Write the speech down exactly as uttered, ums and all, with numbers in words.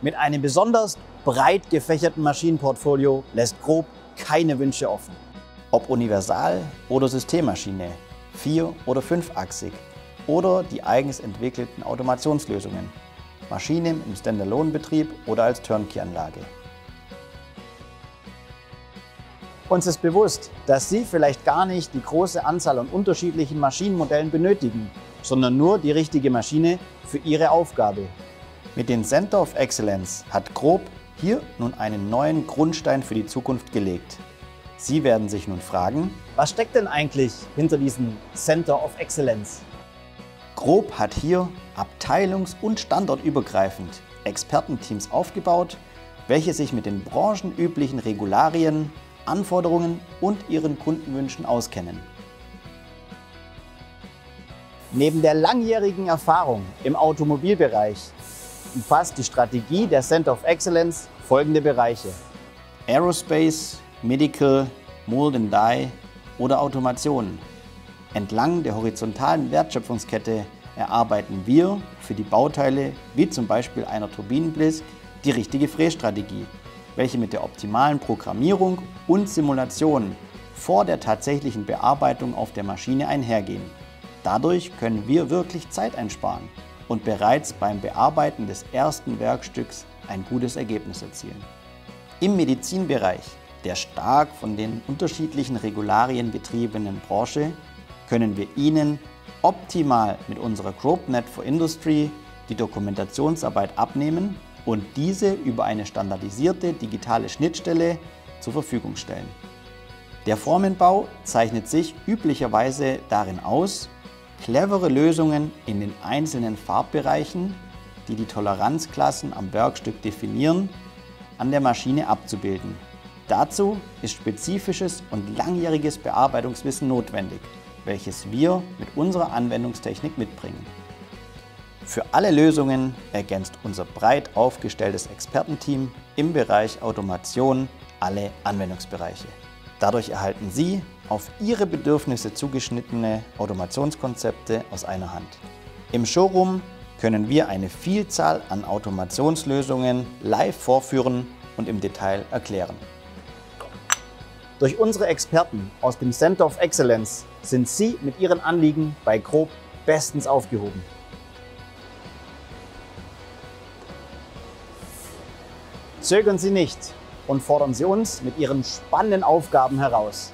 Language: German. Mit einem besonders breit gefächerten Maschinenportfolio lässt GROB keine Wünsche offen. Ob Universal- oder Systemmaschine, vier- oder fünfachsig oder die eigens entwickelten Automationslösungen, Maschinen im Standalone-Betrieb oder als Turnkey-Anlage. Uns ist bewusst, dass Sie vielleicht gar nicht die große Anzahl an unterschiedlichen Maschinenmodellen benötigen, sondern nur die richtige Maschine für Ihre Aufgabe. Mit dem Center of Excellence hat GROB hier nun einen neuen Grundstein für die Zukunft gelegt. Sie werden sich nun fragen, was steckt denn eigentlich hinter diesem Center of Excellence? GROB hat hier abteilungs- und standortübergreifend Expertenteams aufgebaut, welche sich mit den branchenüblichen Regularien, Anforderungen und ihren Kundenwünschen auskennen. Neben der langjährigen Erfahrung im Automobilbereich umfasst die Strategie der Center of Excellence folgende Bereiche: Aerospace, Medical, Mold and Die oder Automation. Entlang der horizontalen Wertschöpfungskette erarbeiten wir für die Bauteile, wie zum Beispiel einer Turbinenblisk, die richtige Frässtrategie, welche mit der optimalen Programmierung und Simulation vor der tatsächlichen Bearbeitung auf der Maschine einhergehen. Dadurch können wir wirklich Zeit einsparen und bereits beim Bearbeiten des ersten Werkstücks ein gutes Ergebnis erzielen. Im Medizinbereich, der stark von den unterschiedlichen Regularien getriebenen Branche, können wir Ihnen optimal mit unserer GROB-Net for Industry die Dokumentationsarbeit abnehmen und diese über eine standardisierte digitale Schnittstelle zur Verfügung stellen. Der Formenbau zeichnet sich üblicherweise darin aus, clevere Lösungen in den einzelnen Farbbereichen, die die Toleranzklassen am Werkstück definieren, an der Maschine abzubilden. Dazu ist spezifisches und langjähriges Bearbeitungswissen notwendig, welches wir mit unserer Anwendungstechnik mitbringen. Für alle Lösungen ergänzt unser breit aufgestelltes Expertenteam im Bereich Automation alle Anwendungsbereiche. Dadurch erhalten Sie auf Ihre Bedürfnisse zugeschnittene Automationskonzepte aus einer Hand. Im Showroom können wir eine Vielzahl an Automationslösungen live vorführen und im Detail erklären. Durch unsere Experten aus dem Center of Excellence sind Sie mit Ihren Anliegen bei GROB bestens aufgehoben. Zögern Sie nicht und fordern Sie uns mit Ihren spannenden Aufgaben heraus.